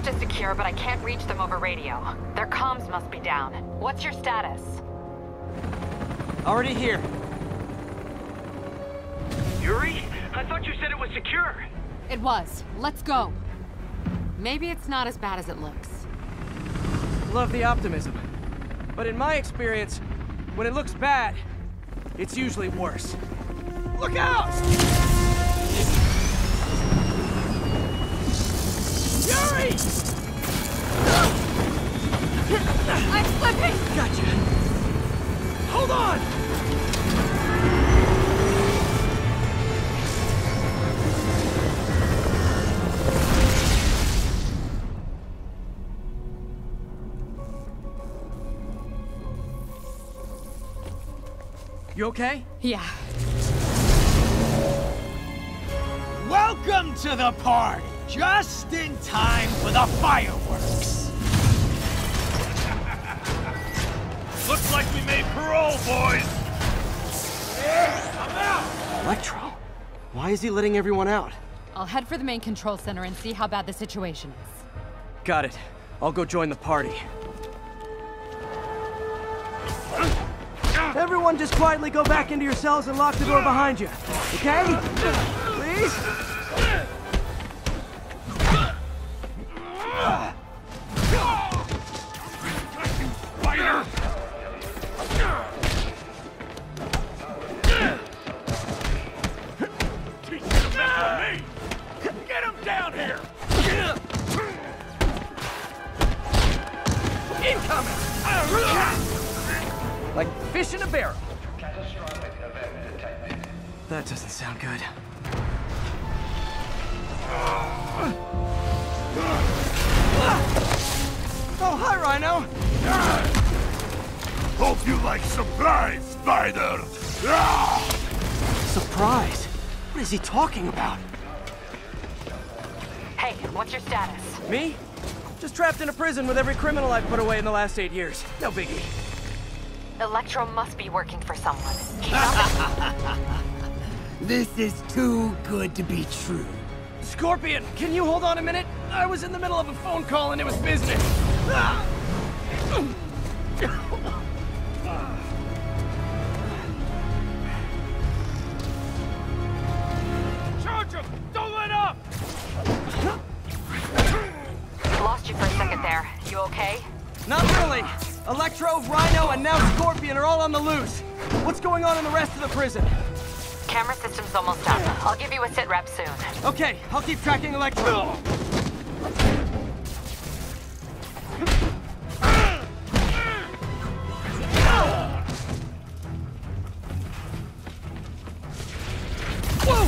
raft is secure, but I can't reach them over radio. Their comms must be down. What's your status? Already here. Yuri, I thought you said it was secure. It was. Let's go. Maybe it's not as bad as it looks. Love the optimism. But in my experience, when it looks bad, it's usually worse. Look out! Yuri! I'm slipping! Gotcha. Hold on! You okay? Yeah. Welcome to the party! Just in time for the fireworks! Looks like we made parole, boys! Yeah, I'm out! Electro? Why is he letting everyone out? I'll head for the main control center and see how bad the situation is. Got it. I'll go join the party. Everyone just quietly go back into your cells and lock the door behind you. Okay? Please? What is he talking about? Hey, what's your status? Me? Just trapped in a prison with every criminal I've put away in the last 8 years. No biggie. Electro must be working for someone. This is too good to be true. Scorpion, can you hold on a minute? I was in the middle of a phone call and it was business. Electro, Rhino, and now Scorpion are all on the loose. What's going on in the rest of the prison? Camera system's almost up. I'll give you a sitrep soon. Okay, I'll keep tracking Electro. Whoa!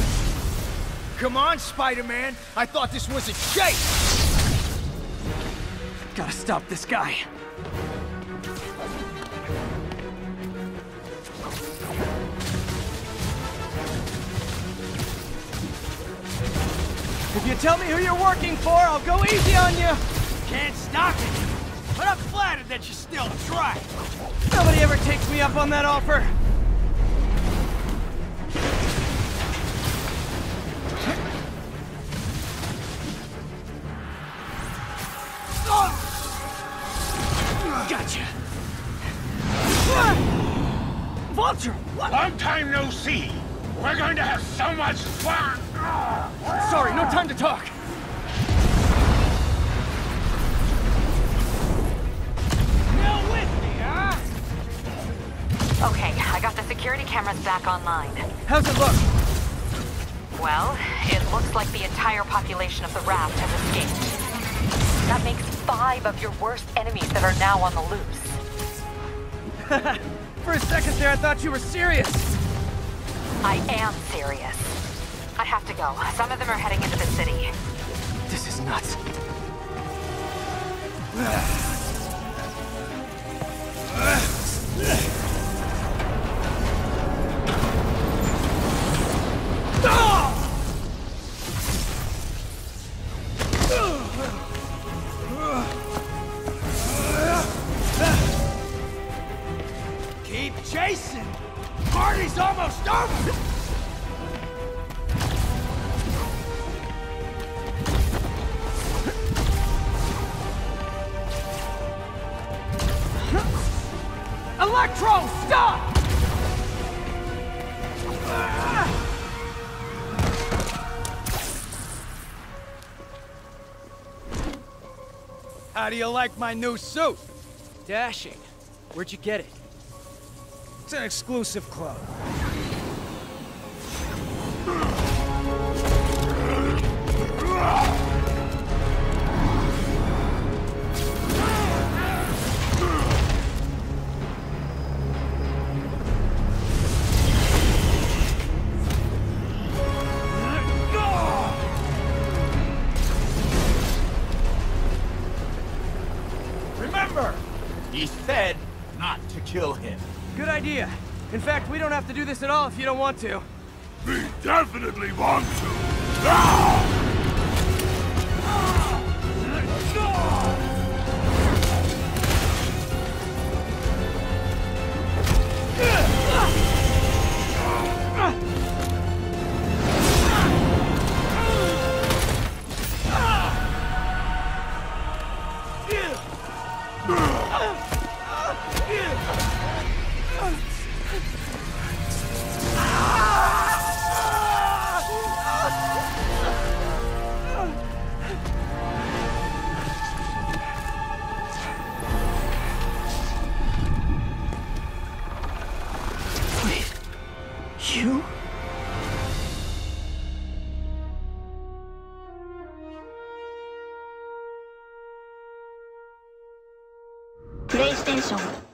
Come on, Spider-Man. I thought this was a chase. Gotta stop this guy. If you tell me who you're working for, I'll go easy on you! Can't stop it! But I'm flattered that you still try! Nobody ever takes me up on that offer! Gotcha! Vulture! What? Long time no see! We're going to have so much fun! Sorry, no time to talk. Now with me, huh? Okay, I got the security cameras back online. How's it look? Well, it looks like the entire population of the raft has escaped. That makes 5 of your worst enemies that are now on the loose. For a second there, I thought you were serious. I am serious. I have to go. Some of them are heading into the city. This is nuts. Keep chasing! Party's almost over! Electro, stop! How do you like my new suit? Dashing. Where'd you get it? It's an exclusive club. He said not to kill him. Good idea. In fact, we don't have to do this at all if you don't want to. We definitely want to. Ah! You? PlayStation.